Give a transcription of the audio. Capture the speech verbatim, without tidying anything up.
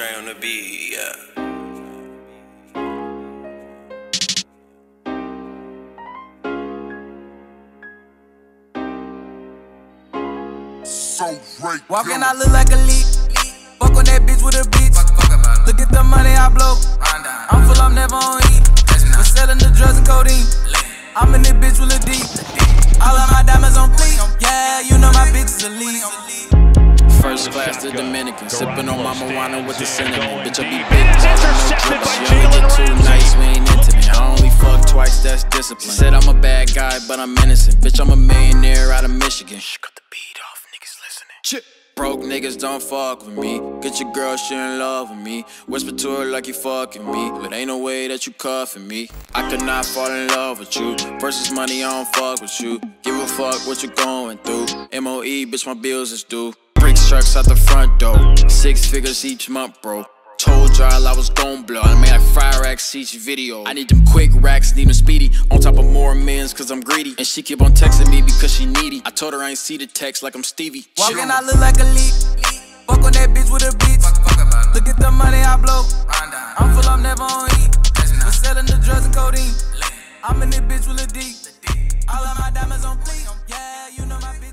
Trey on the beat, yeah. Walking, I look like a leak. Fuck on that bitch with a bitch. Look at the money I blow. I'm full, I'm never on E. We're selling the drugs and codeine. I'm in this bitch with a D. All of my diamonds on fleek. Yeah, you know my bitch is elite. First class to Dominican, sipping on my marijuana with the cinnamon. Bitch, I be big. Intercepted by Jalen Ramsey. We ain't intimate. I only fuck twice, that's discipline. She said I'm a bad guy, but I'm innocent. Bitch, I'm a millionaire out of Michigan. Shit. Broke niggas don't fuck with me. Get your girl, she in love with me. Whisper to her like you fucking me. But ain't no way that you cuffing me. I could not fall in love with you. Versus money, I don't fuck with you. Give a fuck what you going through. M O E, bitch, my bills is due. Bricks trucks out the front door. Six figures each month, bro. Told y'all I was gon' blow. I made like fire racks each video. I need them quick racks, need them speedy. On top of more mins, cause I'm greedy. And she keep on texting me because she needy. I told her I ain't see the text like I'm Stevie. Walking, I look like a leak. Fuck on that bitch with a bitch. Look at the money I blow. I'm full, I'm never on E. We're selling the drugs and codeine. I'm in this bitch with a D. All of my diamonds on fleek. Yeah, you know my bitch.